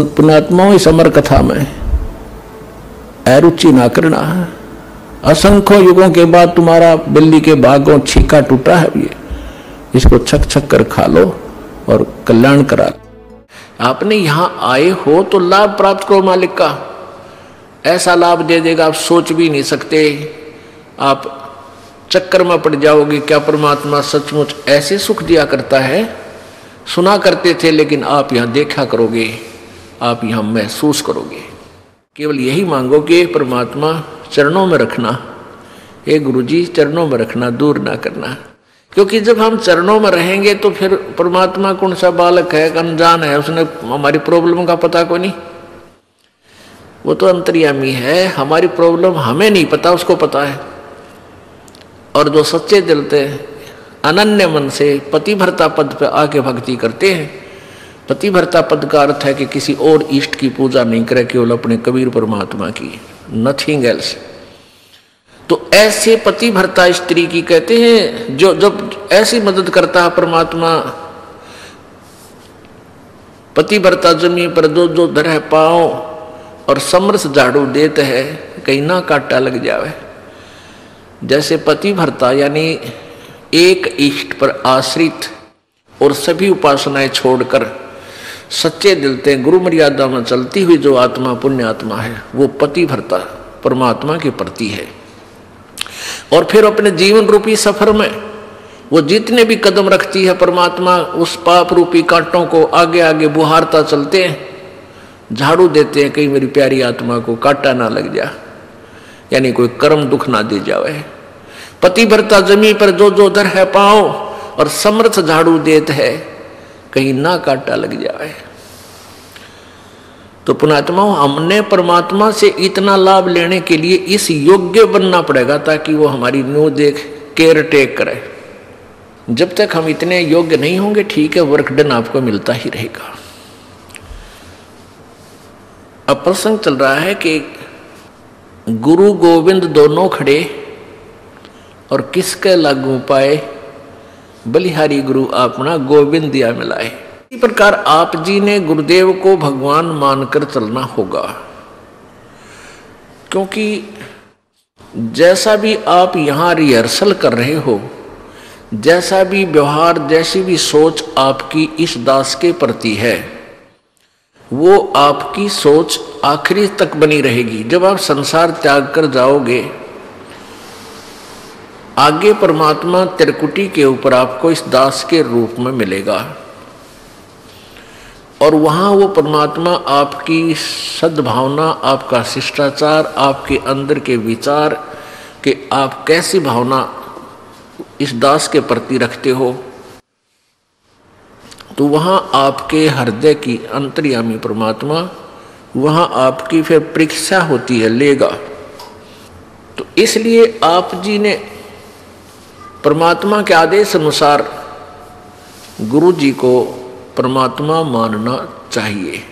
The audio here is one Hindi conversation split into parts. पुण्यात्माओं, इस अमर कथा में अरुचि ना करना। असंख्य युगों के बाद तुम्हारा बिल्ली के भागों छीका टूटा है, ये इसको छक छक कर खा लो और कल्याण करा। आपने यहाँ आए हो तो लाभ प्राप्त करो, मालिक का ऐसा लाभ दे देगा आप सोच भी नहीं सकते। आप चक्कर में पड़ जाओगे, क्या परमात्मा सचमुच ऐसे सुख दिया करता है। सुना करते थे लेकिन आप यहाँ देखा करोगे, आप यहाँ महसूस करोगे। केवल यही मांगो कि परमात्मा चरणों में रखना, हे गुरुजी चरणों में रखना, दूर ना करना। क्योंकि जब हम चरणों में रहेंगे तो फिर परमात्मा कौन सा बालक है, अनजान है, उसने हमारी प्रॉब्लम का पता कोई नहीं, वो तो अंतर्यामी है। हमारी प्रॉब्लम हमें नहीं पता, उसको पता है। और जो सच्चे दिल से अनन्य मन से पतिव्रता पद पर आके भक्ति करते हैं, पतिव्रता पद का अर्थ है कि किसी और इष्ट की पूजा नहीं करे, केवल अपने कबीर परमात्मा की, नथिंग एल्स। तो ऐसे पतिव्रता स्त्री की कहते हैं जो जब ऐसी मदद करता है परमात्मा। पतिव्रता जमी पर दो दो धरे पाओ और समरस झाड़ू देते है, कहीं ना काटा लग जावे। जैसे पतिव्रता यानी एक इष्ट पर आश्रित और सभी उपासनाएं छोड़कर सच्चे दिल से गुरु मर्यादा में चलती हुई जो आत्मा पुण्य आत्मा है, वो पतिव्रता परमात्मा के प्रति है। और फिर अपने जीवन रूपी सफर में वो जितने भी कदम रखती है परमात्मा, उस पाप रूपी कांटों को आगे आगे बुहारता चलते हैं, झाड़ू देते हैं, कहीं मेरी प्यारी आत्मा को कांटा ना लग जा, यानी कोई कर्म दुख ना दे जावे। पतिव्रता जमी पर जो जो दर है पाओ और समर्थ झाड़ू देत है, कहीं ना काटा लग जाए। तो पुण्यात्माओं, हमने परमात्मा से इतना लाभ लेने के लिए इस योग्य बनना पड़ेगा ताकि वो हमारी नो देख केयर टेक करे। जब तक हम इतने योग्य नहीं होंगे, ठीक है, वर्क डन आपको मिलता ही रहेगा। अब प्रसंग चल रहा है कि गुरु गोविंद दोनों खड़े और किसके लागू पाए, बलिहारी गुरु अपना गोविंदिया मिलाए। इसी प्रकार आप जी ने गुरुदेव को भगवान मानकर चलना होगा, क्योंकि जैसा भी आप यहाँ रिहर्सल कर रहे हो, जैसा भी व्यवहार, जैसी भी सोच आपकी इस दास के प्रति है, वो आपकी सोच आखिरी तक बनी रहेगी। जब आप संसार त्याग कर जाओगे, आगे परमात्मा त्रिकुटी के ऊपर आपको इस दास के रूप में मिलेगा और वहाँ वो परमात्मा आपकी सद्भावना, आपका शिष्टाचार, आपके अंदर के विचार कि आप कैसी भावना इस दास के प्रति रखते हो, तो वहाँ आपके हृदय की अंतर्यामी परमात्मा वहाँ आपकी फिर परीक्षा होती है, लेगा। तो इसलिए आप जी ने परमात्मा के आदेश अनुसार गुरु जी को परमात्मा मानना चाहिए।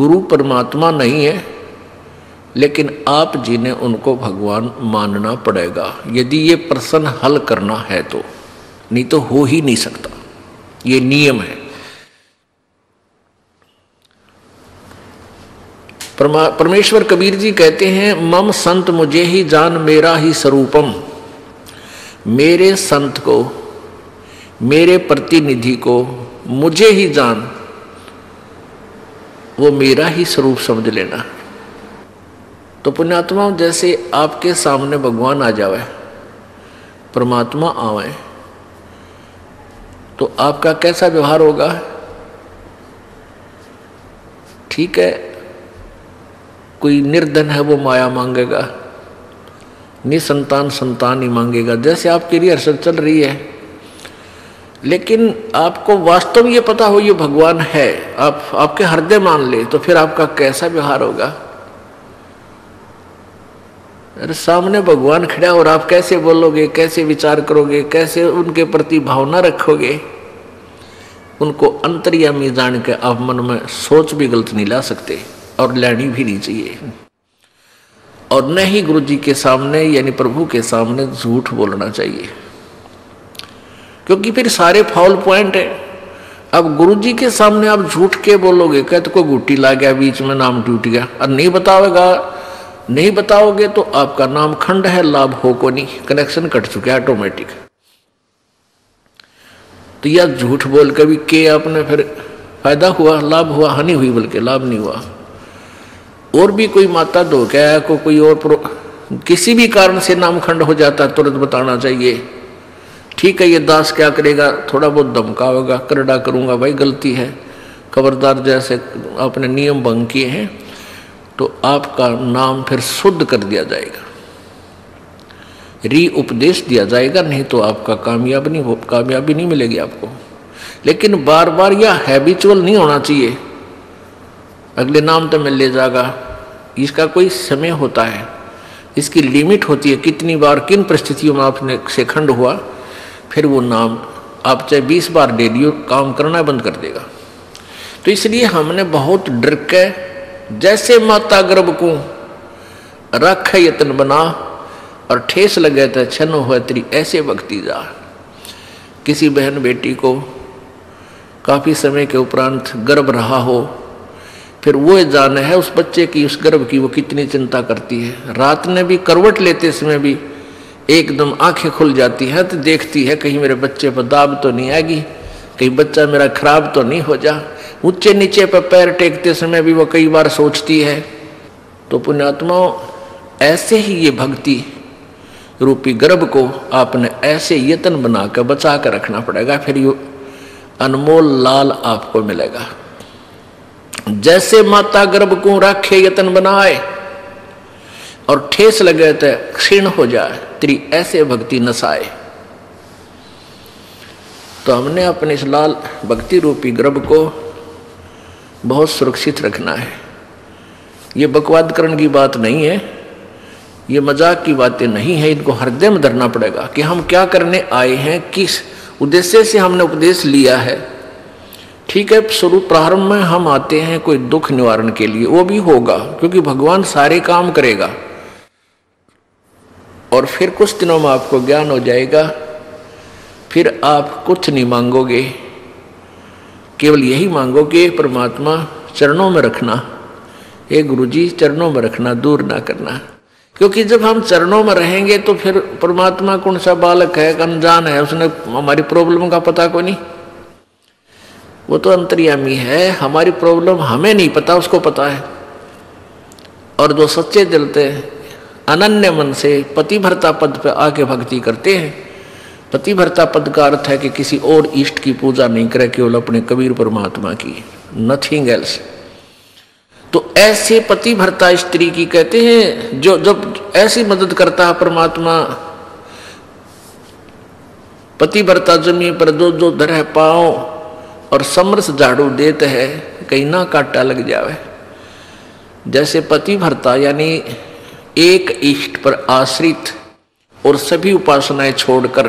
गुरु परमात्मा नहीं है, लेकिन आप जी ने उनको भगवान मानना पड़ेगा यदि ये प्रश्न हल करना है तो, नहीं तो हो ही नहीं सकता, ये नियम है। परमेश्वर कबीर जी कहते हैं, मम संत मुझे ही जान मेरा ही स्वरूपम। मेरे संत को, मेरे प्रतिनिधि को मुझे ही जान, वो मेरा ही स्वरूप समझ लेना। तो पुण्यात्माओं, जैसे आपके सामने भगवान आ जावे, परमात्मा आवे, तो आपका कैसा व्यवहार होगा। ठीक है, कोई निर्धन है वो माया मांगेगा, निसंतान संतान ही मांगेगा, जैसे आपकी रिहर्सल चल रही है। लेकिन आपको वास्तव में ये पता हो ये भगवान है, आप आपके हृदय मान ले, तो फिर आपका कैसा व्यवहार होगा। अरे सामने भगवान खड़ा और आप कैसे बोलोगे, कैसे विचार करोगे, कैसे उनके प्रति भावना रखोगे, उनको अंतर्यामी जान के आप मन में सोच भी गलत नहीं ला सकते और लेनी भी नहीं चाहिए। और न ही गुरु जी के सामने यानी प्रभु के सामने झूठ बोलना चाहिए, क्योंकि फिर सारे फाउल पॉइंट हैं। अब गुरुजी के सामने आप झूठ के बोलोगे, कहते कोई गुट्टी ला गया बीच में, नाम टूट गया, और नहीं बताओगे तो आपका नाम खंड है, लाभ हो को नहीं, कनेक्शन कट चुका है ऑटोमेटिक। तो या झूठ बोल कभी के आपने फिर फायदा हुआ, लाभ हुआ, हानि हुई, बल्कि लाभ नहीं हुआ। और भी कोई माता धोखा है को कोई और किसी भी कारण से नामखंड हो जाता है, तुरंत बताना चाहिए। ठीक है, ये दास क्या करेगा, थोड़ा बहुत धमकावेगा, करड़ा करूँगा, भाई गलती है, खबरदार, जैसे आपने नियम भंग किए हैं, तो आपका नाम फिर शुद्ध कर दिया जाएगा, री उपदेश दिया जाएगा, नहीं तो आपका कामयाबी नहीं मिलेगी आपको। लेकिन बार बार यह हैबिचुअल नहीं होना चाहिए, अगले नाम तो मिल ले जाएगा, इसका कोई समय होता है, इसकी लिमिट होती है, कितनी बार किन परिस्थितियों में आपने से खंड हुआ, फिर वो नाम आप चाहे 20 बार दे दियो, काम करना बंद कर देगा। तो इसलिए हमने बहुत डर के, जैसे माता गर्भ को रख यतन बना और ठेस लगे तो छन हो तेरी, ऐसे भक्ति जा। किसी बहन बेटी को काफ़ी समय के उपरांत गर्भ रहा हो, फिर वो जान है उस बच्चे की, उस गर्भ की वो कितनी चिंता करती है। रात में भी करवट लेते समय भी एकदम आंखें खुल जाती हैं तो देखती है कहीं मेरे बच्चे पर दाब तो नहीं आएगी, कहीं बच्चा मेरा खराब तो नहीं हो जा। ऊंचे नीचे पर पैर टेकते समय भी वो कई बार सोचती है। तो पुण्यात्माओं, ऐसे ही ये भक्ति रूपी गर्भ को आपने ऐसे यत्न बना कर बचा कर रखना पड़ेगा, फिर ये अनमोल लाल आपको मिलेगा। जैसे माता गर्भ को राखे यतन बनाए और ठेस लगे तो क्षीण हो जाए तेरी, ऐसे भक्ति नसाए। तो हमने अपने इस लाल भक्ति रूपी गर्भ को बहुत सुरक्षित रखना है। ये बकवाद करने की बात नहीं है, ये मजाक की बातें नहीं है, इनको हृदय में धरना पड़ेगा कि हम क्या करने आए हैं, किस उद्देश्य से हमने उपदेश लिया है। ठीक है, शुरू प्रारंभ में हम आते हैं कोई दुख निवारण के लिए, वो भी होगा, क्योंकि भगवान सारे काम करेगा। और फिर कुछ दिनों में आपको ज्ञान हो जाएगा, फिर आप कुछ नहीं मांगोगे, केवल यही मांगोगे परमात्मा चरणों में रखना, हे गुरुजी चरणों में रखना, दूर ना करना। क्योंकि जब हम चरणों में रहेंगे तो फिर परमात्मा कौन सा बालक है, अनजान है, उसने हमारी प्रॉब्लम का पता को नहीं, वो तो अंतर्यामी है, हमारी प्रॉब्लम हमें नहीं पता, उसको पता है। और जो सच्चे दिल से अनन्य मन से पतिव्रता पद पर आके भक्ति करते हैं, पतिव्रता पद का अर्थ है कि किसी और इष्ट की पूजा नहीं करे, केवल अपने कबीर परमात्मा की, नथिंग एल्स। तो ऐसे पतिव्रता स्त्री की कहते हैं, जो जब ऐसी मदद करता है परमात्मा, पतिव्रता जमी पर जो धर है पाँव और समरस झाड़ू देते है, कहीं ना काटा लग जावे। जैसे पतिव्रता यानी एक इष्ट पर आश्रित और सभी उपासनाएं छोड़कर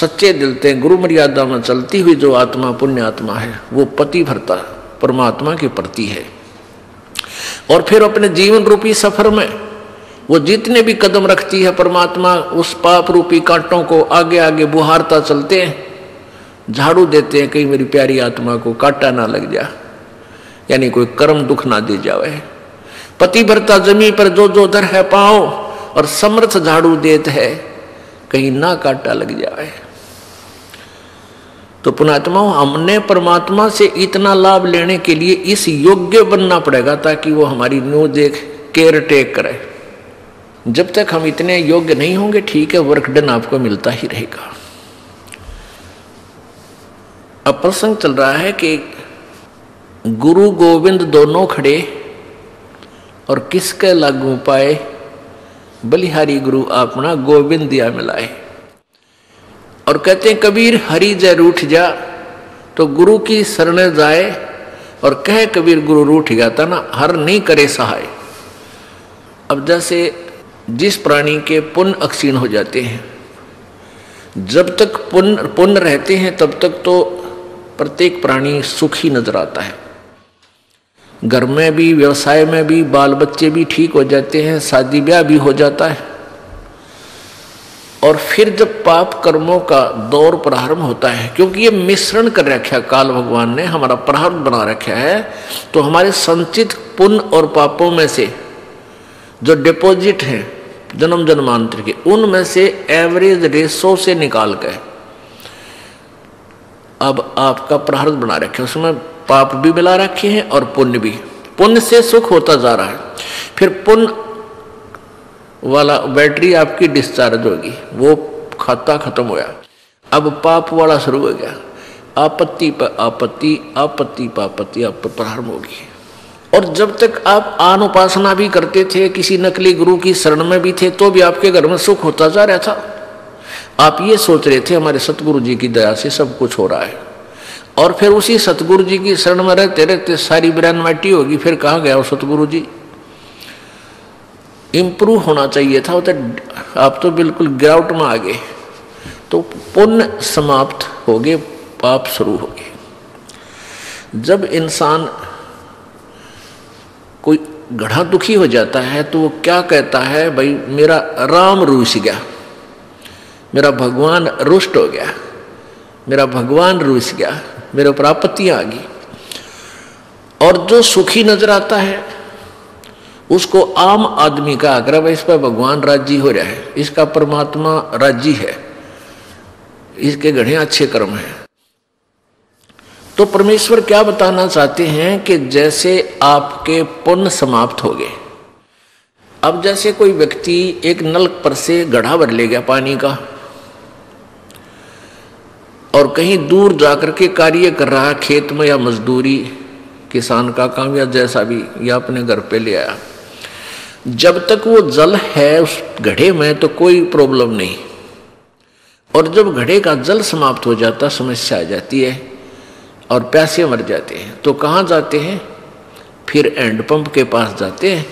सच्चे दिल से गुरु मर्यादा में चलती हुई जो आत्मा पुण्यात्मा है, वो पतिव्रता परमात्मा के प्रति है। और फिर अपने जीवन रूपी सफर में वो जितने भी कदम रखती है परमात्मा, उस पाप रूपी कांटों को आगे आगे बुहारता चलते हैं, झाड़ू देते हैं, कहीं मेरी प्यारी आत्मा को काटा ना लग जा, यानी कोई कर्म दुख ना दे जावे। पतिव्रता जमी पर जो धर है पाँव और समर्थ झाड़ू देते है, कहीं ना काटा लग जावे। तो पुण्यात्माओं, हमने परमात्मा से इतना लाभ लेने के लिए इस योग्य बनना पड़ेगा ताकि वो हमारी नो देख केयर टेक करे। जब तक हम इतने योग्य नहीं होंगे, ठीक है, वर्क डन आपको मिलता ही रहेगा। अब प्रसंग चल रहा है कि गुरु गोविंद दोनों खड़े और किसके लागू पाए, बलिहारी गुरु अपना गोविंद दिया मिलाए। और कहते हैं कबीर हरि जय रूठ जा, तो गुरु की शरण जाए और कहे कबीर गुरु रूठ गया था ना, हर नहीं करे सहाय। अब जैसे जिस प्राणी के पुण्य अक्षीण हो जाते हैं, जब तक पुण्य रहते हैं तब तक तो प्रत्येक प्राणी सुखी नजर आता है, घर में भी, व्यवसाय में भी, बाल बच्चे भी ठीक हो जाते हैं, शादी ब्याह भी हो जाता है। और फिर जब पाप कर्मों का दौर प्रारंभ होता है, क्योंकि ये मिश्रण कर रखा है, काल भगवान ने हमारा प्रारब्ध बना रखा है, तो हमारे संचित पुण्य और पापों में से जो डिपॉजिट हैं जन्म जन्मांतर के, उनमें से एवरेज रेशो से निकाल के अब आपका प्रारब्ध बना रखे, उसमें पाप भी मिला रखे हैं और पुण्य भी। पुण्य से सुख होता जा रहा है, फिर पुण्य वाला बैटरी आपकी डिस्चार्ज होगी, वो खाता खत्म होया, अब पाप वाला शुरू हो गया, आपत्ति पर आपत्ति, आपत्ति पर आपत्ति आप पर प्रारंभ होगी। और जब तक आप आन उपासना भी करते थे, किसी नकली गुरु की शरण में भी थे, तो भी आपके घर में सुख होता जा रहा था। आप ये सोच रहे थे हमारे सतगुरु जी की दया से सब कुछ हो रहा है, और फिर उसी सतगुरु जी की शरण में रहते रहते सारी ब्रैन माटी होगी, फिर कहाँ गया वो सतगुरु जी? इम्प्रूव होना चाहिए था, तो आप तो बिल्कुल गिरावट में आ गए। तो पुण्य समाप्त हो गए, पाप शुरू हो गए। जब इंसान कोई गढ़ा दुखी हो जाता है तो वो क्या कहता है? भाई मेरा राम रूस गया, मेरा भगवान रुष्ट हो गया, मेरा भगवान रूस गया, मेरे ऊपर आपत्तियाँ आ गई। और जो सुखी नजर आता है उसको आम आदमी का आग्रह, इस पर भगवान राजी हो रहा है, इसका परमात्मा राजी है, इसके घड़े अच्छे कर्म हैं। तो परमेश्वर क्या बताना चाहते हैं कि जैसे आपके पुण्य समाप्त हो गए, अब जैसे कोई व्यक्ति एक नल पर से गड्ढा भर ले गया पानी का और कहीं दूर जाकर के कार्य कर रहा, खेत में या मजदूरी, किसान का काम या जैसा भी, या अपने घर पे ले आया, जब तक वो जल है उस घड़े में तो कोई प्रॉब्लम नहीं। और जब घड़े का जल समाप्त हो जाता समस्या आ जाती है और प्यासे मर जाते हैं, तो कहाँ जाते हैं? फिर हैंडपम्प के पास जाते हैं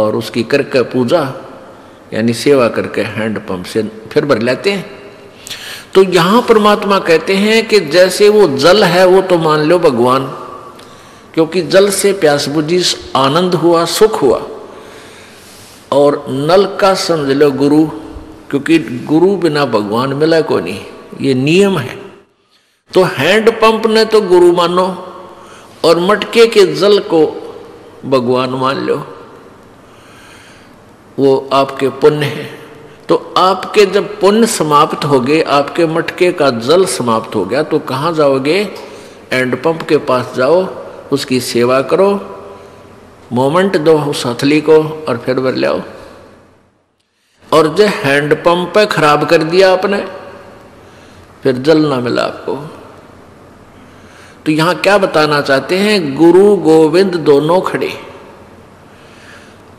और उसकी करके पूजा यानी सेवा करके हैंडपम्प से फिर भर लेते हैं। तो यहाँ परमात्मा कहते हैं कि जैसे वो जल है वो तो मान लो भगवान, क्योंकि जल से प्यास बुझी, आनंद हुआ, सुख हुआ। और नल का समझ लो गुरु, क्योंकि गुरु बिना भगवान मिला को नहीं, ये नियम है। तो हैंडपंप ने तो गुरु मानो और मटके के जल को भगवान मान लो, वो आपके पुण्य है। तो आपके जब पुण्य समाप्त हो गए, आपके मटके का जल समाप्त हो गया, तो कहाँ जाओगे? हैंडपंप के पास जाओ, उसकी सेवा करो, मोमेंट दो उस हथली को और फिर भर लाओ। और जो हैंडपम्प पे खराब कर दिया आपने, फिर जल ना मिला आपको। तो यहाँ क्या बताना चाहते हैं? गुरु गोविंद दोनों खड़े,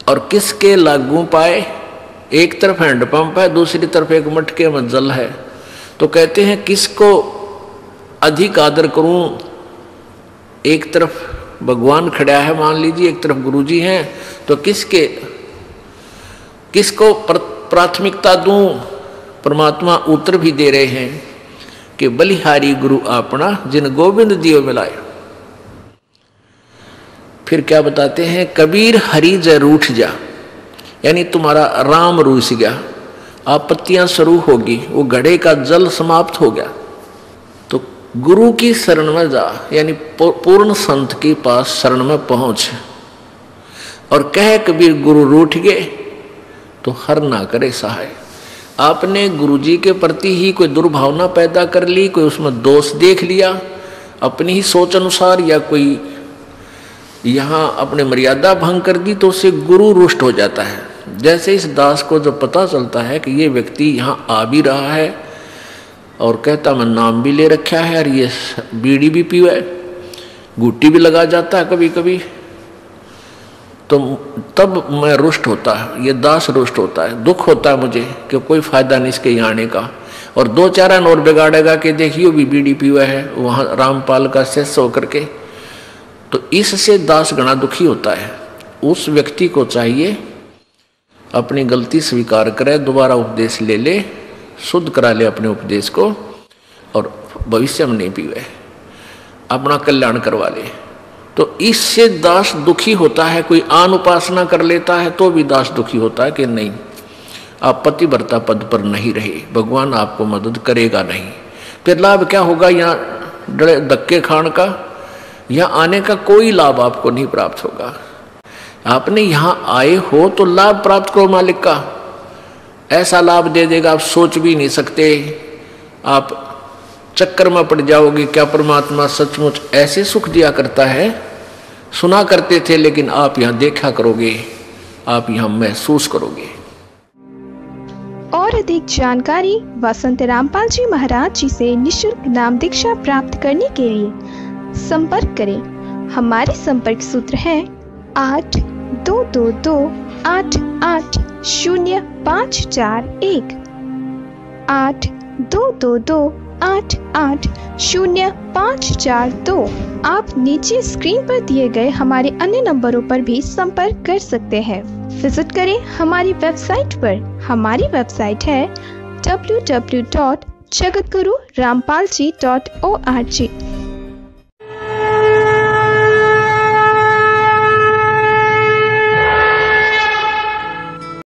और किसके लागू पाए? एक तरफ हैंडपम्प है, दूसरी तरफ एक मटके में जल है। तो कहते हैं किसको अधिक आदर करूं? एक तरफ भगवान खड़ा है मान लीजिए, एक तरफ गुरुजी हैं, तो किसको प्राथमिकता दूं? परमात्मा उत्तर भी दे रहे हैं कि बलिहारी गुरु आपना जिन गोविंद दियो मिलाए। फिर क्या बताते हैं? कबीर हरि जय रूठ जा, यानी तुम्हारा राम रूस गया, आपत्तियां शुरू होगी, वो घड़े का जल समाप्त हो गया। गुरु की शरण में जा, यानी पूर्ण संत के पास शरण में पहुंच, और कहे कबीर गुरु रूठ गए तो हर ना करे सहाय। आपने गुरुजी के प्रति ही कोई दुर्भावना पैदा कर ली, कोई उसमें दोष देख लिया अपनी ही सोच अनुसार, या कोई यहाँ अपने मर्यादा भंग कर दी, तो उससे गुरु रुष्ट हो जाता है। जैसे इस दास को जब पता चलता है कि ये व्यक्ति यहाँ आ भी रहा है और कहता मैं नाम भी ले रखा है और ये बीड़ी भी पीवे, गुट्टी भी लगा जाता है कभी कभी, तो तब मैं रुष्ट होता है, ये दास रुष्ट होता है, दुख होता है मुझे कि कोई फायदा नहीं इसके यहाँ आने का। और दो चार और बिगाड़ेगा कि देखिए भी बीड़ी पीवा है वहाँ रामपाल का शिष्य होकर के, तो इससे दास घना दुखी होता है। उस व्यक्ति को चाहिए अपनी गलती स्वीकार करे, दोबारा उपदेश ले ले, शुद्ध करा ले अपने उपदेश को, और भविष्य में नहीं पीवे, अपना कल्याण करवा ले। तो इससे दास दुखी होता है। कोई आन उपासना कर लेता है तो भी दास दुखी होता है कि नहीं आप पतिव्रता पद पर नहीं रहे, भगवान आपको मदद करेगा नहीं। फिर लाभ क्या होगा? यहाँ धक्के खान का, यहाँ आने का कोई लाभ आपको नहीं प्राप्त होगा। आपने यहाँ आए हो तो लाभ प्राप्त करो, मालिक का ऐसा लाभ दे देगा आप सोच भी नहीं सकते। आप चक्कर में पड़ जाओगे, क्या परमात्मा सचमुच ऐसे सुख दिया करता है? सुना करते थे, लेकिन आप यहाँ देखा करोगे, आप यहाँ महसूस करोगे। और अधिक जानकारी व संत रामपाल जी महाराज जी से निःशुल्क नाम दीक्षा प्राप्त करने के लिए संपर्क करें। हमारे संपर्क सूत्र हैं 8222 880 541, 8222 880 542। आप नीचे स्क्रीन पर दिए गए हमारे अन्य नंबरों पर भी संपर्क कर सकते हैं। विजिट करें हमारी वेबसाइट पर। हमारी वेबसाइट है www.jagatguru rampalji.org।